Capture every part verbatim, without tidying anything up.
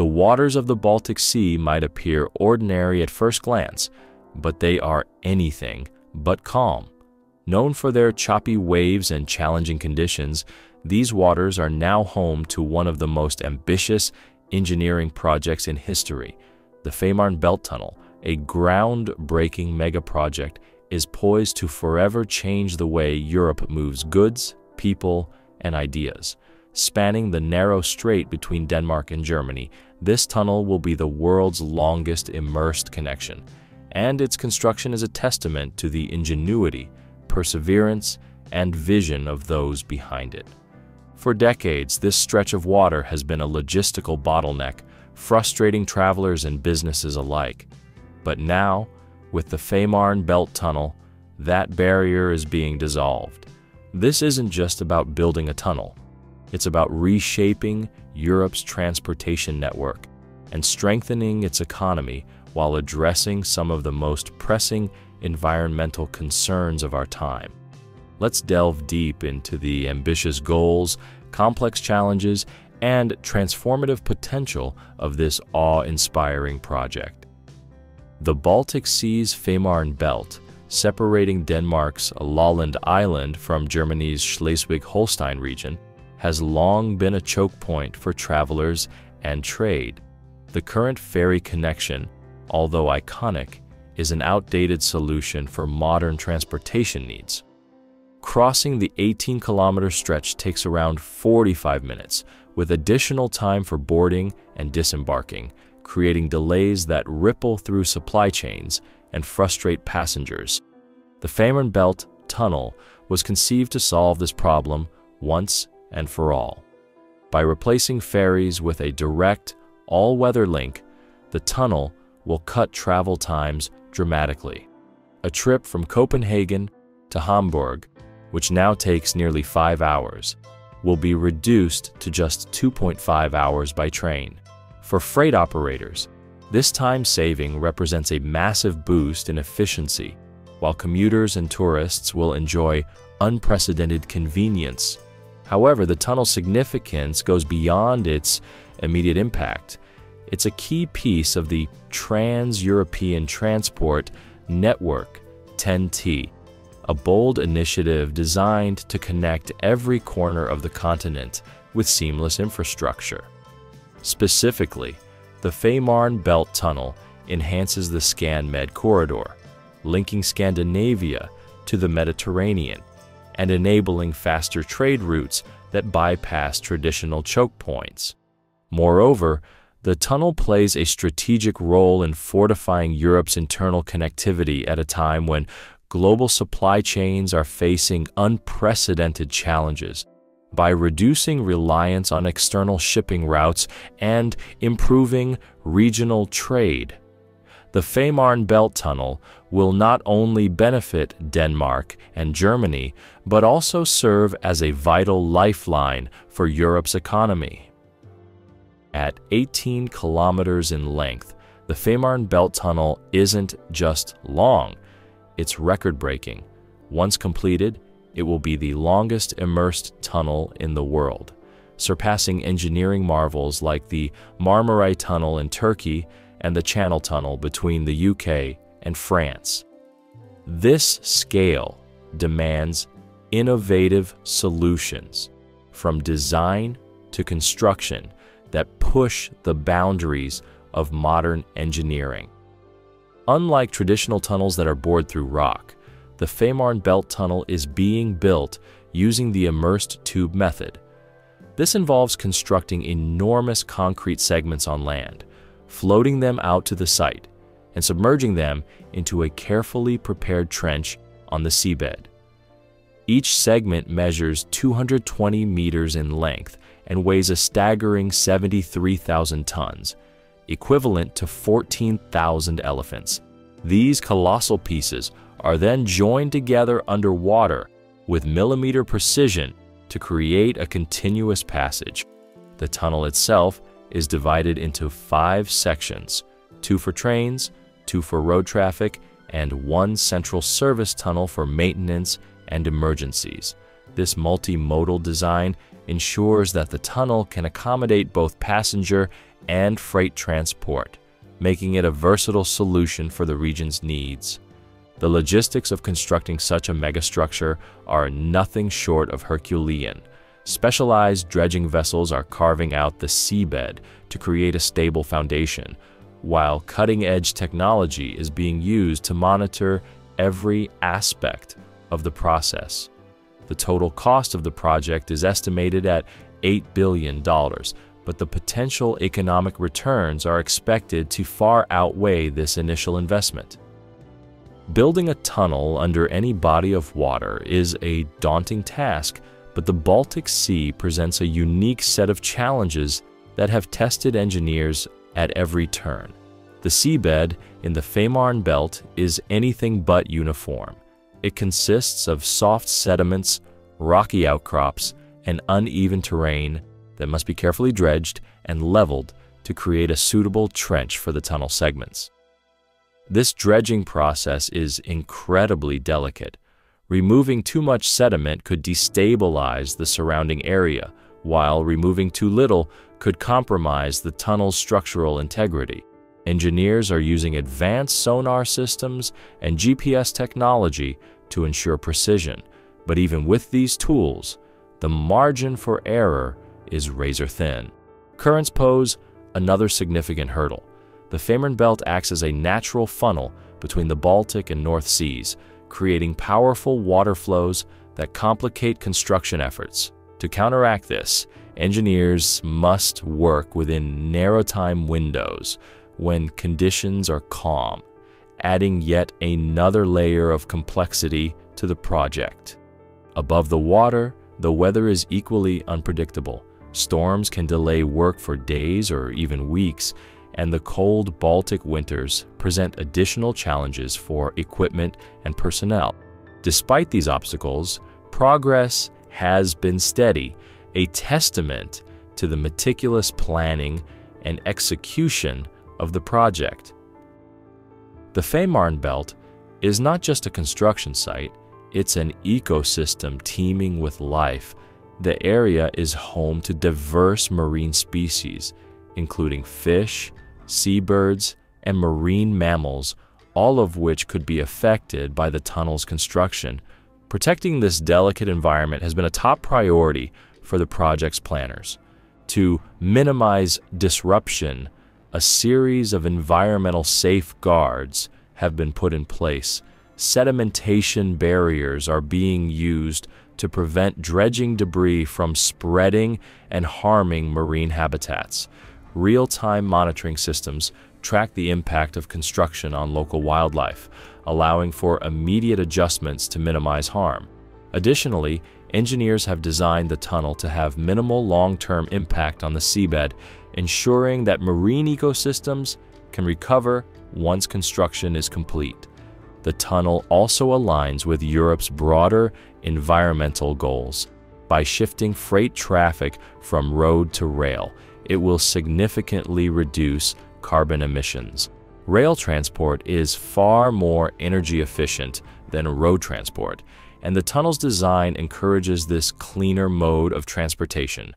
The waters of the Baltic Sea might appear ordinary at first glance, but they are anything but calm. Known for their choppy waves and challenging conditions, these waters are now home to one of the most ambitious engineering projects in history. The Fehmarn Belt Tunnel, a groundbreaking megaproject, is poised to forever change the way Europe moves goods, people, and ideas. Spanning the narrow strait between Denmark and Germany, this tunnel will be the world's longest immersed connection, and its construction is a testament to the ingenuity, perseverance, and vision of those behind it. For decades, this stretch of water has been a logistical bottleneck, frustrating travelers and businesses alike. But now, with the Fehmarn Belt Tunnel, that barrier is being dissolved. This isn't just about building a tunnel. It's about reshaping Europe's transportation network and strengthening its economy while addressing some of the most pressing environmental concerns of our time. Let's delve deep into the ambitious goals, complex challenges, and transformative potential of this awe-inspiring project. The Baltic Sea's Fehmarn Belt, separating Denmark's Lolland Island from Germany's Schleswig-Holstein region, has long been a choke point for travelers and trade. The current ferry connection, although iconic, is an outdated solution for modern transportation needs. Crossing the eighteen kilometer stretch takes around forty-five minutes, with additional time for boarding and disembarking, creating delays that ripple through supply chains and frustrate passengers. The Fehmarn Belt Tunnel was conceived to solve this problem once and for all. By replacing ferries with a direct, all-weather link, the tunnel will cut travel times dramatically. A trip from Copenhagen to Hamburg, which now takes nearly five hours, will be reduced to just two point five hours by train. For freight operators, this time saving represents a massive boost in efficiency, while commuters and tourists will enjoy unprecedented convenience. However, the tunnel's significance goes beyond its immediate impact. It's a key piece of the Trans-European Transport Network, T E N T, a bold initiative designed to connect every corner of the continent with seamless infrastructure. Specifically, the Fehmarn Belt Tunnel enhances the ScanMed Corridor, linking Scandinavia to the Mediterranean and enabling faster trade routes that bypass traditional choke points. Moreover, the tunnel plays a strategic role in fortifying Europe's internal connectivity at a time when global supply chains are facing unprecedented challenges. By reducing reliance on external shipping routes and improving regional trade, the Fehmarn Belt Tunnel will not only benefit Denmark and Germany, but also serve as a vital lifeline for Europe's economy. At eighteen kilometers in length, the Fehmarn Belt Tunnel isn't just long, it's record-breaking. Once completed, it will be the longest immersed tunnel in the world, surpassing engineering marvels like the Marmaray Tunnel in Turkey and the Channel Tunnel between the U K and France. This scale demands innovative solutions, from design to construction, that push the boundaries of modern engineering. Unlike traditional tunnels that are bored through rock, the Fehmarn Belt Tunnel is being built using the immersed tube method. This involves constructing enormous concrete segments on land, floating them out to the site, and submerging them into a carefully prepared trench on the seabed. Each segment measures two hundred twenty meters in length and weighs a staggering seventy-three thousand tons, equivalent to fourteen thousand elephants. These colossal pieces are then joined together underwater with millimeter precision to create a continuous passage. The tunnel itself is divided into five sections, two for trains, two for road traffic, and one central service tunnel for maintenance and emergencies. This multimodal design ensures that the tunnel can accommodate both passenger and freight transport, making it a versatile solution for the region's needs. The logistics of constructing such a megastructure are nothing short of Herculean. Specialized dredging vessels are carving out the seabed to create a stable foundation, while cutting-edge technology is being used to monitor every aspect of the process. The total cost of the project is estimated at eight billion dollars, but the potential economic returns are expected to far outweigh this initial investment. Building a tunnel under any body of water is a daunting task, but the Baltic Sea presents a unique set of challenges that have tested engineers at every turn. The seabed in the Fehmarn Belt is anything but uniform. It consists of soft sediments, rocky outcrops, and uneven terrain that must be carefully dredged and leveled to create a suitable trench for the tunnel segments. This dredging process is incredibly delicate. Removing too much sediment could destabilize the surrounding area, while removing too little could compromise the tunnel's structural integrity. Engineers are using advanced sonar systems and G P S technology to ensure precision, but even with these tools, the margin for error is razor thin. Currents pose another significant hurdle. The Fehmarn Belt acts as a natural funnel between the Baltic and North Seas, creating powerful water flows that complicate construction efforts. To counteract this, engineers must work within narrow time windows when conditions are calm, adding yet another layer of complexity to the project. Above the water, the weather is equally unpredictable. Storms can delay work for days or even weeks, and the cold Baltic winters present additional challenges for equipment and personnel. Despite these obstacles, progress has been steady, a testament to the meticulous planning and execution of the project. The Fehmarn Belt is not just a construction site, it's an ecosystem teeming with life. The area is home to diverse marine species, including fish, seabirds, and marine mammals, all of which could be affected by the tunnel's construction. Protecting this delicate environment has been a top priority for the project's planners. To minimize disruption, a series of environmental safeguards have been put in place. Sedimentation barriers are being used to prevent dredging debris from spreading and harming marine habitats. Real-time monitoring systems track the impact of construction on local wildlife, allowing for immediate adjustments to minimize harm. Additionally, engineers have designed the tunnel to have minimal long-term impact on the seabed, ensuring that marine ecosystems can recover once construction is complete. The tunnel also aligns with Europe's broader environmental goals. By shifting freight traffic from road to rail, it will significantly reduce carbon emissions. Rail transport is far more energy efficient than road transport, and the tunnel's design encourages this cleaner mode of transportation.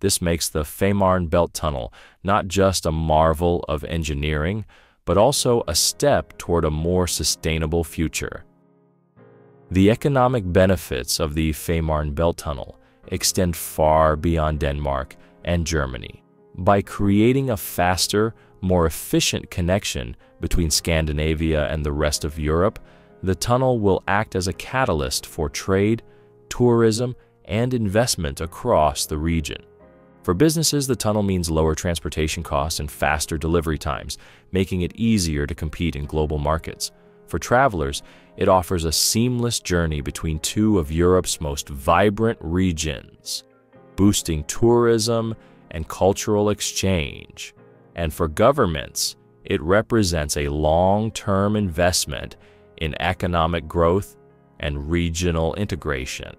This makes the Fehmarn Belt Tunnel not just a marvel of engineering, but also a step toward a more sustainable future. The economic benefits of the Fehmarn Belt Tunnel extend far beyond Denmark and Germany. By creating a faster, more efficient connection between Scandinavia and the rest of Europe, the tunnel will act as a catalyst for trade, tourism, and investment across the region. For businesses, the tunnel means lower transportation costs and faster delivery times, making it easier to compete in global markets. For travelers, it offers a seamless journey between two of Europe's most vibrant regions, boosting tourism and cultural exchange. And for governments, it represents a long-term investment in economic growth and regional integration.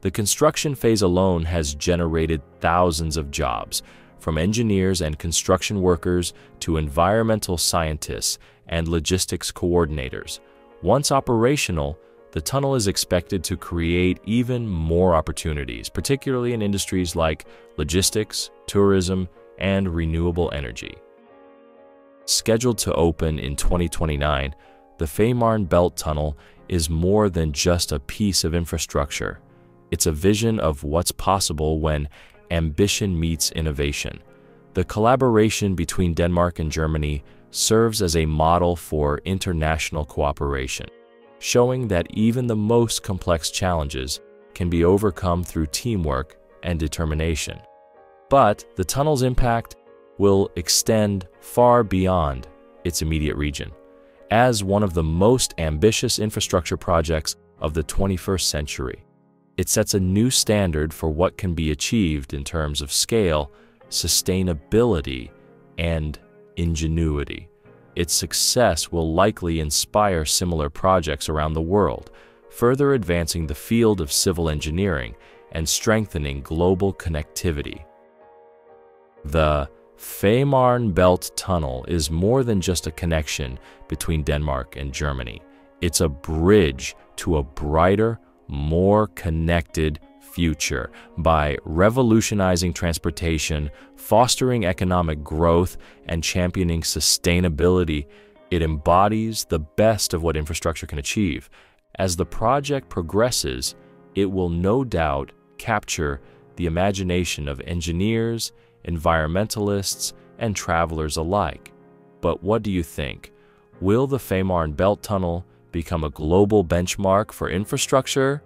The construction phase alone has generated thousands of jobs, from engineers and construction workers to environmental scientists and logistics coordinators. Once operational, the tunnel is expected to create even more opportunities, particularly in industries like logistics, tourism, and renewable energy. Scheduled to open in twenty twenty-nine, the Fehmarn Belt Tunnel is more than just a piece of infrastructure. It's a vision of what's possible when ambition meets innovation. The collaboration between Denmark and Germany serves as a model for international cooperation, showing that even the most complex challenges can be overcome through teamwork and determination. But the tunnel's impact will extend far beyond its immediate region. As one of the most ambitious infrastructure projects of the twenty-first century, it sets a new standard for what can be achieved in terms of scale, sustainability, and ingenuity. Its success will likely inspire similar projects around the world, further advancing the field of civil engineering and strengthening global connectivity. The Fehmarn Belt Tunnel is more than just a connection between Denmark and Germany. It's a bridge to a brighter, more connected future by revolutionizing transportation, fostering economic growth, and championing sustainability. It embodies the best of what infrastructure can achieve. As the project progresses, it will no doubt capture the imagination of engineers, environmentalists, and travelers alike. But what do you think? Will the Fehmarn Belt Tunnel become a global benchmark for infrastructure?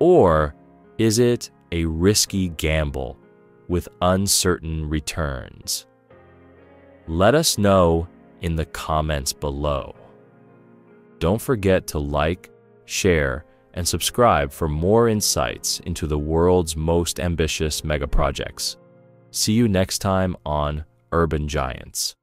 Or is it a risky gamble with uncertain returns? Let us know in the comments below. Don't forget to like, share, and subscribe for more insights into the world's most ambitious megaprojects. See you next time on Urban Giants.